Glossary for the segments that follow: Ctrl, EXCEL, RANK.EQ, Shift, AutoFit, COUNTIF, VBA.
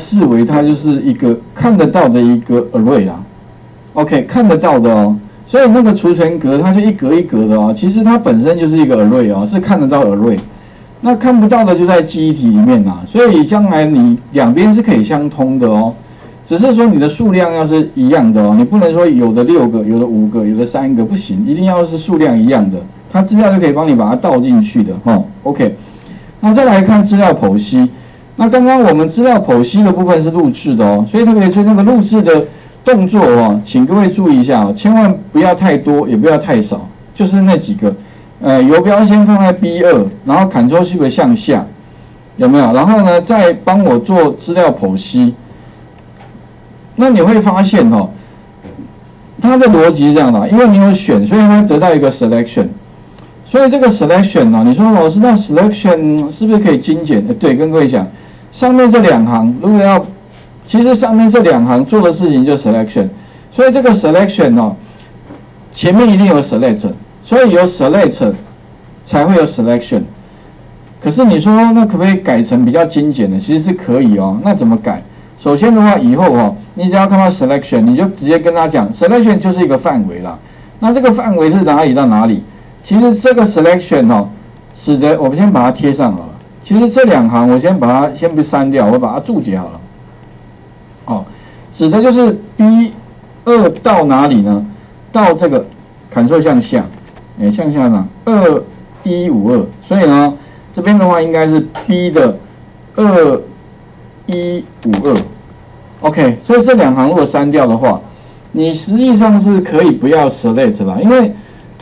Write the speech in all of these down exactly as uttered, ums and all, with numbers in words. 视为它就是一个看得到的一个 array 啦。OK， 看得到的哦。所以那个除权格它就一格一格的哦，其实它本身就是一个 array 哦，是看得到 array。那看不到的就在记忆体里面啦、啊。所以将来你两边是可以相通的哦，只是说你的数量要是一样的哦，你不能说有的六个，有的五个，有的三个，不行，一定要是数量一样的，它资料就可以帮你把它倒进去的哦。OK， 那再来看资料剖析。 那刚刚我们资料剖析的部分是录制的哦，所以特别是那个录制的动作哦，请各位注意一下哦，千万不要太多，也不要太少，就是那几个，呃，游标先放在 B 二， 然后 Ctrl Shift 向下，有没有？然后呢，再帮我做资料剖析。那你会发现哦，它的逻辑是这样的，因为你有选，所以它得到一个 selection。 所以这个 selection 呢、啊，你说老师，那 selection 是不是可以精简？对，跟各位讲，上面这两行如果要，其实上面这两行做的事情就是 selection。所以这个 selection 哦、啊，前面一定有 select， 所以有 select 才会有 selection。可是你说那可不可以改成比较精简的？其实是可以哦。那怎么改？首先的话，以后哦，你只要看到 selection， 你就直接跟他讲 ，selection 就是一个范围啦。那这个范围是哪里到哪里？ 其实这个 selection 哦，使得我们先把它贴上好了。其实这两行我先把它先不删掉，我把它注解好了。哦，指的就是 B 二 到哪里呢？到这个 Ctrl 向下，哎，向下呢二一五二，所以呢这边的话应该是 B 的二一五二。OK， 所以这两行如果删掉的话，你实际上是可以不要 select 啦，因为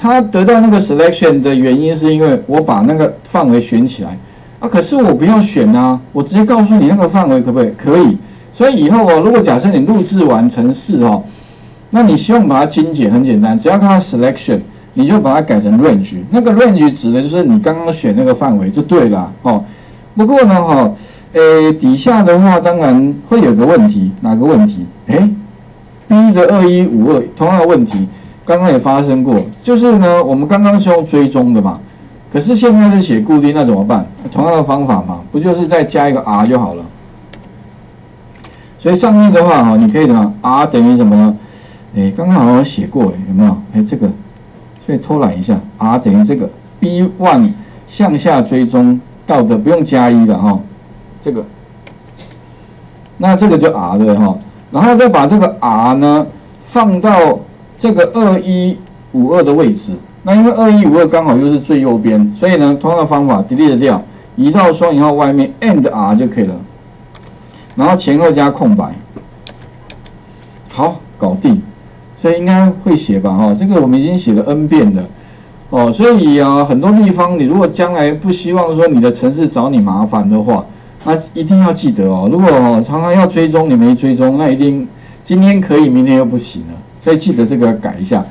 他得到那个 selection 的原因是因为我把那个范围选起来啊，可是我不要选啊，我直接告诉你那个范围可不可以？可以。所以以后哦，如果假设你录制完程式哦，那你希望把它精简，很简单，只要看到 selection， 你就把它改成 range。那个 range 指的就是你刚刚选那个范围就对啦哦。不过呢哈、哦，诶，底下的话当然会有个问题，哪个问题？诶 ，B 的二一五二同样的问题。 刚刚也发生过，就是呢，我们刚刚是用追踪的嘛，可是现在是写固定，那怎么办？同样的方法嘛，不就是再加一个 r 就好了。所以上面的话哈，你可以怎么 r 等于什么呢？哎，刚刚好像写过，有没有？哎，这个，所以偷懒一下 ，r 等于这个 B 一 向下追踪到的，不用加一的哈，这个，那这个就 r 对哈，然后再把这个 r 呢放到 这个二一五二的位置，那因为二一五二刚好又是最右边，所以呢，同样的方法 delete 掉，移到双引号外面 and r 就可以了，然后前后加空白，好，搞定，所以应该会写吧？哈，这个我们已经写了 n 遍了，哦，所以啊，很多地方你如果将来不希望说你的程式找你麻烦的话，那一定要记得哦，如果哦常常要追踪你没追踪，那一定今天可以，明天又不行了。 所以记得这个要改一下，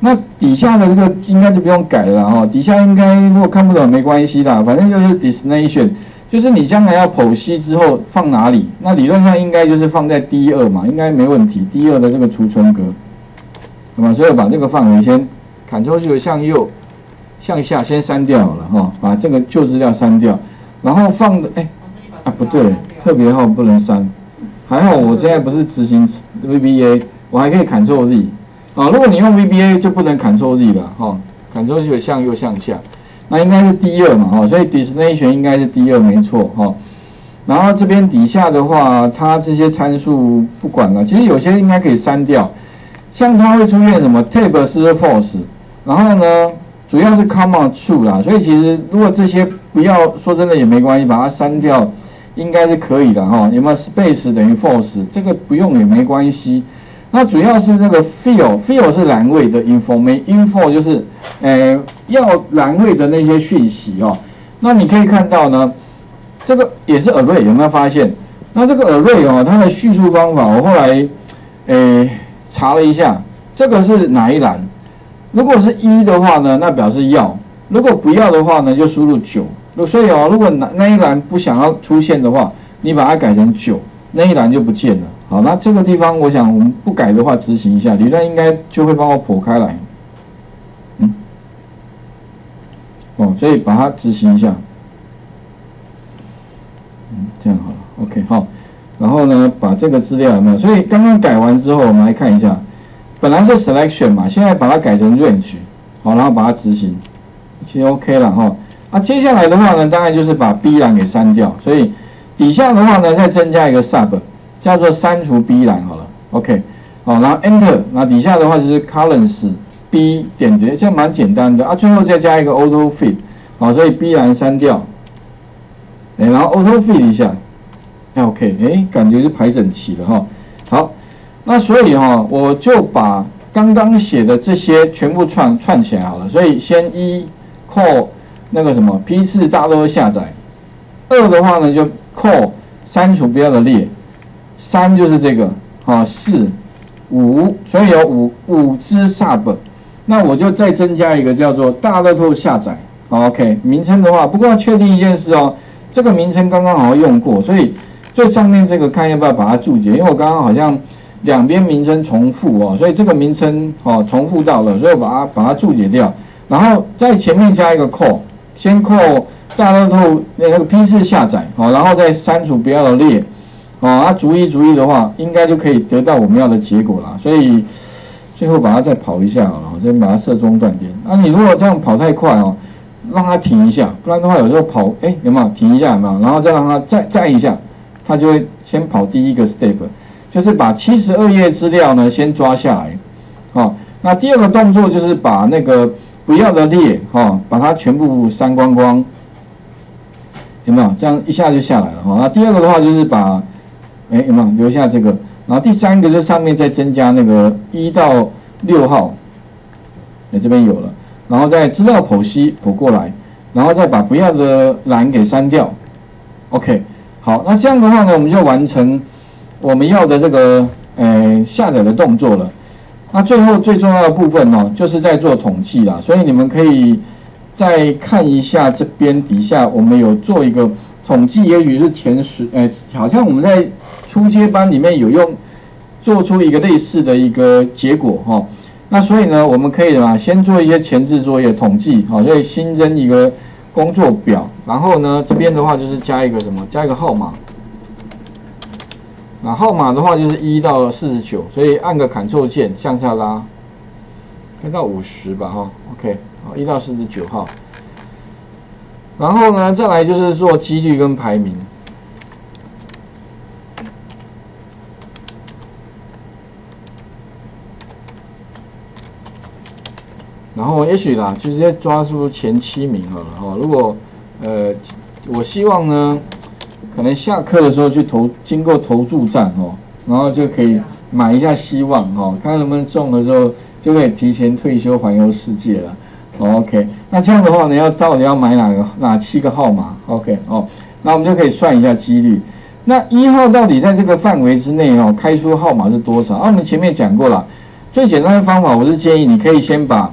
那底下的这个应该就不用改了哈，底下应该如果看不懂没关系啦，反正就是 destination， 就是你将来要剖析之后放哪里，那理论上应该就是放在 D 二 嘛，应该没问题。D 二 的这个储存格，那么所以我把这个范围先 Ctrl Shift 向右、向下先删掉了哈，把这个旧资料删掉，然后放的哎、欸、啊不对，特别号不能删，还好我现在不是执行 V B A。 我还可以 Ctrl Z， 啊、哦，如果你用 V B A 就不能 Ctrl Z 了，哈、哦、，Ctrl Z 向右向下，那应该是 D 二 嘛，哦，所以 destination 应该是 D 二 没错，哈、哦。然后这边底下的话，它这些参数不管了，其实有些应该可以删掉，像它会出现什么 tab 是 false， 然后呢，主要是 comma true 啦，所以其实如果这些不要说真的也没关系，把它删掉应该是可以的，哈、哦。有没有 space 等于 false， 这个不用也没关系。 那主要是这个 field，field 是栏位的 information，info 就是，呃，要栏位的那些讯息哦。那你可以看到呢，这个也是 array， 有没有发现？那这个 array 哦，它的叙述方法我后来，呃，查了一下，这个是哪一栏？如果是一的话呢，那表示要；如果不要的话呢，就输入 九。所以哦，如果那那一栏不想要出现的话，你把它改成 九， 那一栏就不见了。 好，那这个地方我想我们不改的话，执行一下，理论应该就会帮我剖开来。嗯，哦，所以把它执行一下。嗯，这样好了 ，OK 好。然后呢，把这个资料有没有？所以刚刚改完之后，我们来看一下，本来是 selection 嘛，现在把它改成 range， 好，然后把它执行，其实 OK 了哈。啊，接下来的话呢，当然就是把 B 栏给删掉，所以底下的话呢，再增加一个 sub， 叫做删除 B 栏好了 ，OK， 好，然后 Enter， 那底下的话就是 columns B 点点，这样蛮简单的啊，最后再加一个 Auto Fit， 好，所以 B 栏删掉。 哎，然后 auto feed 一下 ，OK， 哎，感觉就排整齐了哈。好，那所以哈，我就把刚刚写的这些全部串串起来好了。所以先一 call 那个什么批次大多下载，二的话呢就 call 删除不要的列，三就是这个啊，四五，所以有五五只 sub， 那我就再增加一个叫做大乐透下载 ，OK， 名称的话，不过要确定一件事哦。 这个名称刚刚好像用过，所以最上面这个看要不要把它注解，因为我刚刚好像两边名称重复哦，所以这个名称哦重复到了，所以我把它把它注解掉，然后在前面加一个 call， 先 call 大乐透那个批次下载哦，然后再删除不要的列哦，啊逐一逐一的话，应该就可以得到我们要的结果啦，所以最后把它再跑一下好了，我先把它设中断点。啊，你如果这样跑太快哦。 让它停一下，不然的话有时候跑，哎、欸，有没有停一下有没有？然后再让它再再一下，它就会先跑第一个 step， 就是把七十二页资料呢先抓下来，哦，那第二个动作就是把那个不要的列，哦，把它全部删光光，有没有？这样一下就下来了，哦，那第二个的话就是把，哎、欸，有没有留下这个？然后第三个就上面再增加那个一到六号，哎、欸，这边有了。 然后在资料剖析剖过来，然后再把不要的栏给删掉。OK， 好，那这样的话呢，我们就完成我们要的这个呃下载的动作了。那最后最重要的部分呢、哦，就是在做统计啦。所以你们可以再看一下这边底下，我们有做一个统计，也许是前十，呃，好像我们在初阶班里面有用做出一个类似的一个结果哈、哦。 那所以呢，我们可以啊，先做一些前置作业统计，好，所以新增一个工作表，然后呢，这边的话就是加一个什么，加一个号码，那号码的话就是一到四十九，所以按个 Ctrl 键向下拉，开到五十吧，哈 ，OK， 好， 一到四十九号，然后呢，再来就是做几率跟排名。 然后也许啦，就直接抓住前七名好了哦。如果呃，我希望呢，可能下课的时候去投，经过投注站哦，然后就可以买一下希望哦，看能不能中的时候就可以提前退休环游世界了。哦、OK， 那这样的话呢，要到底要买哪个哪七个号码 ？OK 哦，那我们就可以算一下几率。那一号到底在这个范围之内哦，开出号码是多少？啊，我们前面讲过了，最简单的方法，我是建议你可以先把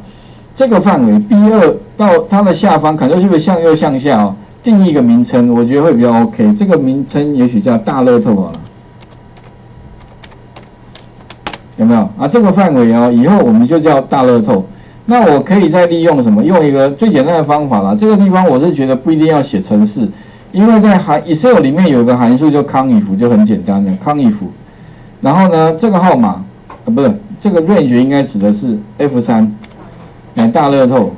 这个范围 B 二 到它的下方，可能是不是向右向下哦？定义一个名称，我觉得会比较 OK。这个名称也许叫大乐透好了，有没有啊？这个范围哦，以后我们就叫大乐透。那我可以再利用什么？用一个最简单的方法啦。这个地方我是觉得不一定要写程式，因为在函 Excel 里面有个函数叫 conif， 就很简单的 conif。然后呢，这个号码啊，不是这个 range 应该指的是 F 三。 买大乐透，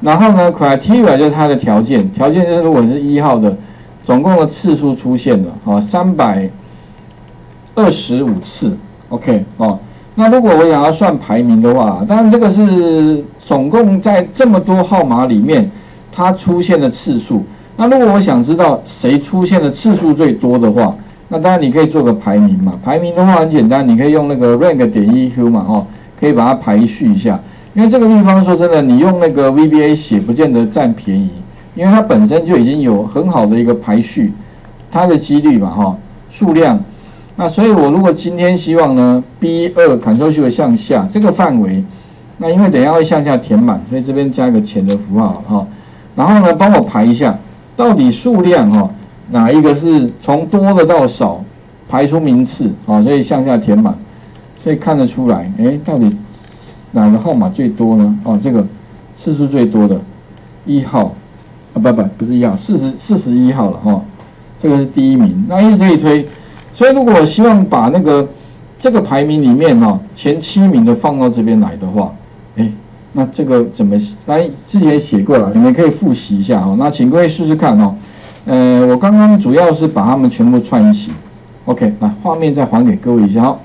然后呢 ，criteria 就是它的条件，条件就是如果是一号的，总共的次数出现了啊，三百二十五次 ，OK 哦。那如果我想要算排名的话，当然这个是总共在这么多号码里面它出现的次数。那如果我想知道谁出现的次数最多的话，那当然你可以做个排名嘛。排名的话很简单，你可以用那个 rank 点 E Q 嘛，哦，可以把它排序一下。 因为这个地方说真的，你用那个 V B A 写不见得占便宜，因为它本身就已经有很好的一个排序，它的几率嘛哈，数量。那所以我如果今天希望呢 B 二 Ctrl Shift 向下这个范围，那因为等一下会向下填满，所以这边加一个前的符号哈。然后呢，帮我排一下，到底数量哈哪一个是从多的到少排出名次啊？所以向下填满，所以看得出来，哎，到底 哪个号码最多呢？哦，这个次数最多的，一号啊，不不不是一号，四十四十一号了哦，这个是第一名。那以此类推，所以如果我希望把那个这个排名里面哦前七名的放到这边来的话，哎，那这个怎么来？之前写过了，你们可以复习一下哦。那请各位试试看哦。呃，我刚刚主要是把它们全部串一起。OK， 来，画面再还给各位一下哦。